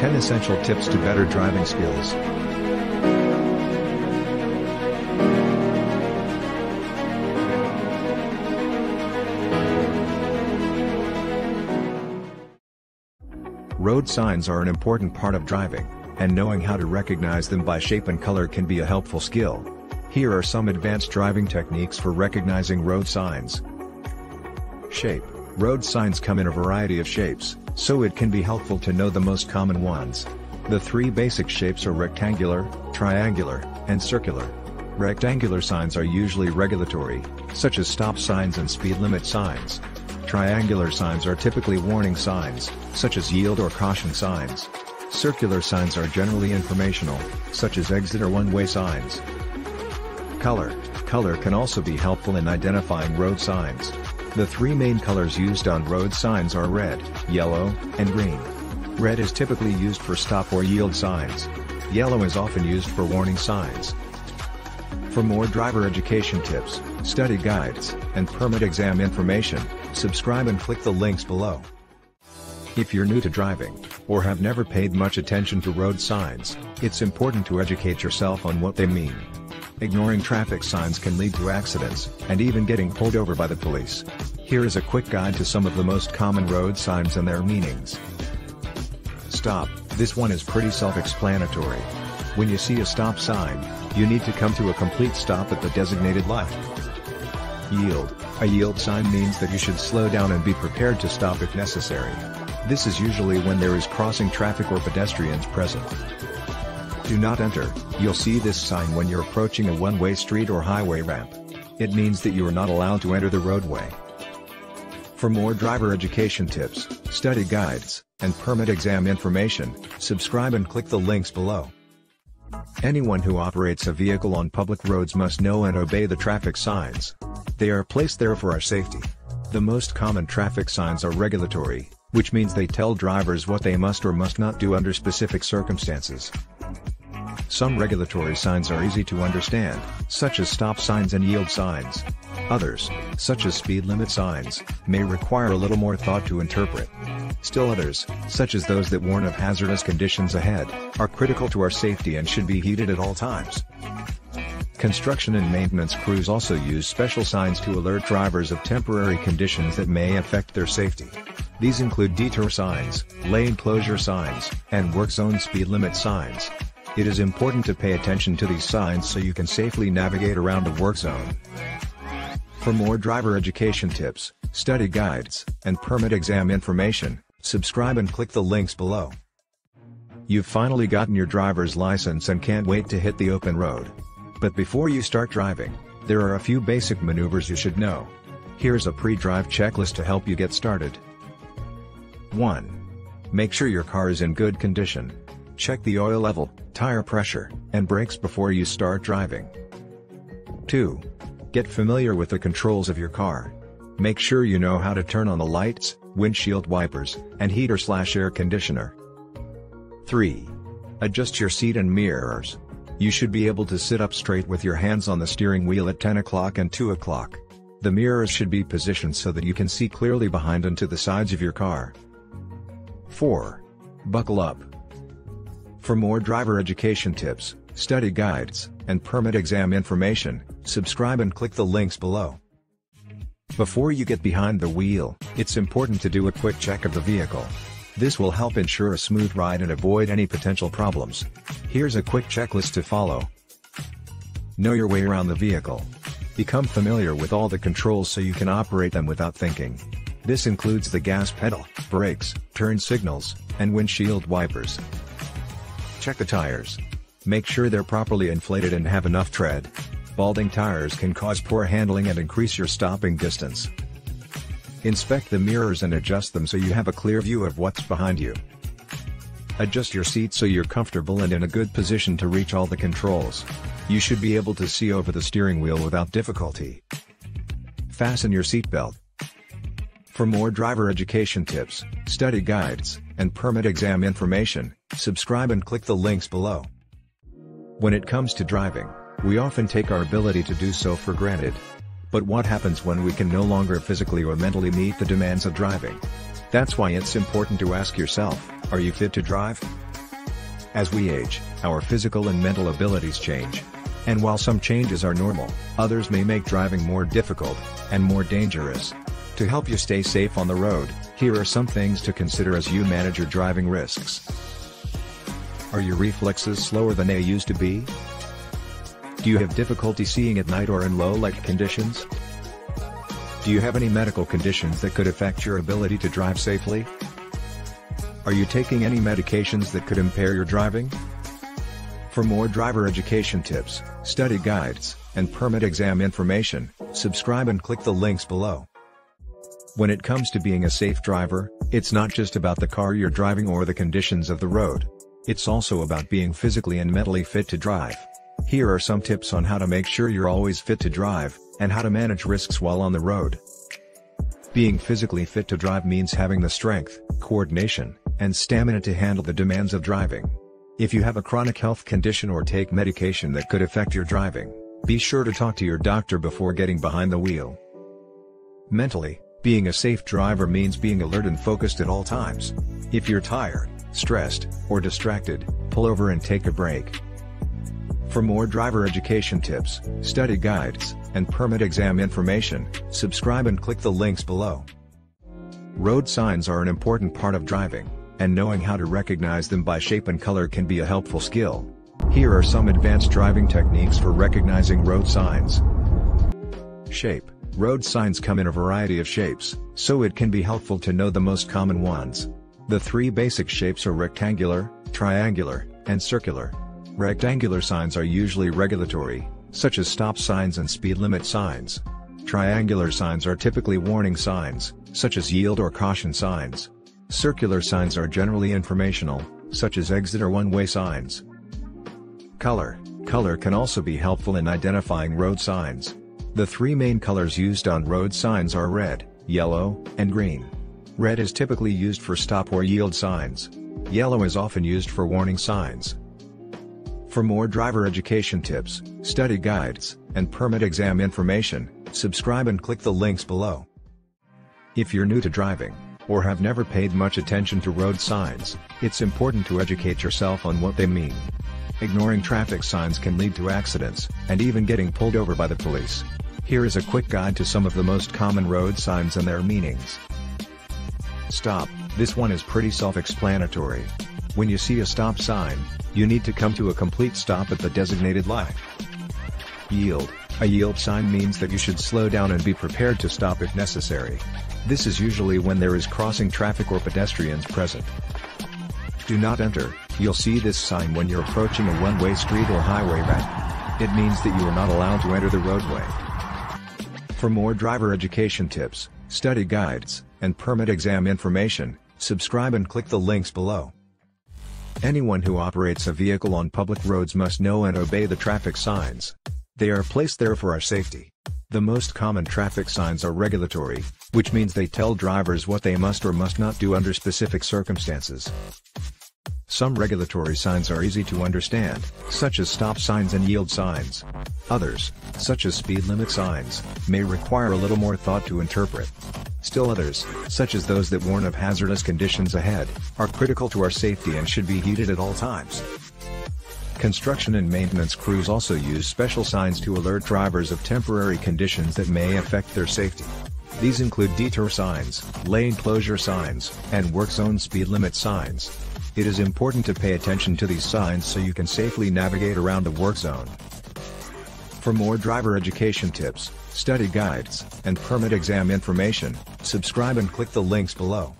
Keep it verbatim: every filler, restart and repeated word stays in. ten essential tips to better driving skills. Road signs are an important part of driving, and knowing how to recognize them by shape and color can be a helpful skill. Here are some advanced driving techniques for recognizing road signs. Shape. Road signs come in a variety of shapes, so it can be helpful to know the most common ones. The three basic shapes are rectangular, triangular, and circular. Rectangular signs are usually regulatory, such as stop signs and speed limit signs. Triangular signs are typically warning signs, such as yield or caution signs. Circular signs are generally informational, such as exit or one-way signs. Color. Color can also be helpful in identifying road signs. The three main colors used on road signs are red, yellow, and green. Red is typically used for stop or yield signs. Yellow is often used for warning signs. For more driver education tips, study guides, and permit exam information, subscribe and click the links below. If you're new to driving, or have never paid much attention to road signs, it's important to educate yourself on what they mean. Ignoring traffic signs can lead to accidents, and even getting pulled over by the police. Here is a quick guide to some of the most common road signs and their meanings. Stop. This one is pretty self-explanatory. When you see a stop sign, you need to come to a complete stop at the designated light. Yield. A yield sign means that you should slow down and be prepared to stop if necessary. This is usually when there is crossing traffic or pedestrians present. Do not enter. You'll see this sign when you're approaching a one-way street or highway ramp. It means that you are not allowed to enter the roadway. For more driver education tips, study guides, and permit exam information, subscribe and click the links below. Anyone who operates a vehicle on public roads must know and obey the traffic signs. They are placed there for our safety. The most common traffic signs are regulatory, which means they tell drivers what they must or must not do under specific circumstances. Some regulatory signs are easy to understand, such as stop signs and yield signs. Others, such as speed limit signs, may require a little more thought to interpret. Still others, such as those that warn of hazardous conditions ahead, are critical to our safety and should be heeded at all times. Construction and maintenance crews also use special signs to alert drivers of temporary conditions that may affect their safety. These include detour signs, lane closure signs, and work zone speed limit signs. It is important to pay attention to these signs so you can safely navigate around the work zone. For more driver education tips, study guides, and permit exam information, subscribe and click the links below. You've finally gotten your driver's license and can't wait to hit the open road. But before you start driving, there are a few basic maneuvers you should know. Here's a pre-drive checklist to help you get started. one. Make sure your car is in good condition. Check the oil level, tire pressure, and brakes before you start driving. two. Get familiar with the controls of your car. Make sure you know how to turn on the lights, windshield wipers, and heater/air conditioner. three. Adjust your seat and mirrors. You should be able to sit up straight with your hands on the steering wheel at ten o'clock and two o'clock. The mirrors should be positioned so that you can see clearly behind and to the sides of your car. four. Buckle up. For more driver education tips, study guides, and permit exam information, subscribe and click the links below. Before you get behind the wheel, it's important to do a quick check of the vehicle. This will help ensure a smooth ride and avoid any potential problems. Here's a quick checklist to follow. Know your way around the vehicle. Become familiar with all the controls so you can operate them without thinking. This includes the gas pedal, brakes, turn signals, and windshield wipers. Check the tires. Make sure they're properly inflated and have enough tread. Balding tires can cause poor handling and increase your stopping distance. Inspect the mirrors and adjust them so you have a clear view of what's behind you. Adjust your seat so you're comfortable and in a good position to reach all the controls. You should be able to see over the steering wheel without difficulty. Fasten your seatbelt. For more driver education tips, study guides, and permit exam information, subscribe and click the links below. When it comes to driving, we often take our ability to do so for granted. But what happens when we can no longer physically or mentally meet the demands of driving? That's why it's important to ask yourself, are you fit to drive? As we age, our physical and mental abilities change. And while some changes are normal, others may make driving more difficult and more dangerous. To help you stay safe on the road, here are some things to consider as you manage your driving risks. Are your reflexes slower than they used to be? Do you have difficulty seeing at night or in low light conditions? Do you have any medical conditions that could affect your ability to drive safely? Are you taking any medications that could impair your driving? For more driver education tips, study guides, and permit exam information, subscribe and click the links below. When it comes to being a safe driver, it's not just about the car you're driving or the conditions of the road. It's also about being physically and mentally fit to drive. Here are some tips on how to make sure you're always fit to drive, and how to manage risks while on the road. Being physically fit to drive means having the strength, coordination, and stamina to handle the demands of driving. If you have a chronic health condition or take medication that could affect your driving, be sure to talk to your doctor before getting behind the wheel. Mentally, being a safe driver means being alert and focused at all times. If you're tired, stressed, or distracted, pull over and take a break. For more driver education tips, study guides, and permit exam information, subscribe and click the links below. Road signs are an important part of driving, and knowing how to recognize them by shape and color can be a helpful skill. Here are some advanced driving techniques for recognizing road signs. Shape. Road signs come in a variety of shapes, so it can be helpful to know the most common ones. The three basic shapes are rectangular, triangular, and circular. Rectangular signs are usually regulatory, such as stop signs and speed limit signs. Triangular signs are typically warning signs, such as yield or caution signs. Circular signs are generally informational, such as exit or one-way signs. Color. Color can also be helpful in identifying road signs. The three main colors used on road signs are red, yellow, and green. Red is typically used for stop or yield signs. Yellow is often used for warning signs. For more driver education tips, study guides, and permit exam information, subscribe and click the links below. If you're new to driving, or have never paid much attention to road signs, it's important to educate yourself on what they mean. Ignoring traffic signs can lead to accidents, and even getting pulled over by the police. Here is a quick guide to some of the most common road signs and their meanings. Stop. This one is pretty self-explanatory. When you see a stop sign, you need to come to a complete stop at the designated light. Yield. A yield sign means that you should slow down and be prepared to stop if necessary. This is usually when there is crossing traffic or pedestrians present. Do not enter. You'll see this sign when you're approaching a one-way street or highway ramp. It means that you are not allowed to enter the roadway. For more driver education tips, study guides, and permit exam information, subscribe and click the links below. Anyone who operates a vehicle on public roads must know and obey the traffic signs. They are placed there for our safety. The most common traffic signs are regulatory, which means they tell drivers what they must or must not do under specific circumstances. Some regulatory signs are easy to understand, such as stop signs and yield signs. Others, such as speed limit signs, may require a little more thought to interpret. Still others, such as those that warn of hazardous conditions ahead, are critical to our safety and should be heeded at all times. Construction and maintenance crews also use special signs to alert drivers of temporary conditions that may affect their safety. These include detour signs, lane closure signs, and work zone speed limit signs. It is important to pay attention to these signs so you can safely navigate around the work zone. For more driver education tips, study guides, and permit exam information, subscribe and click the links below.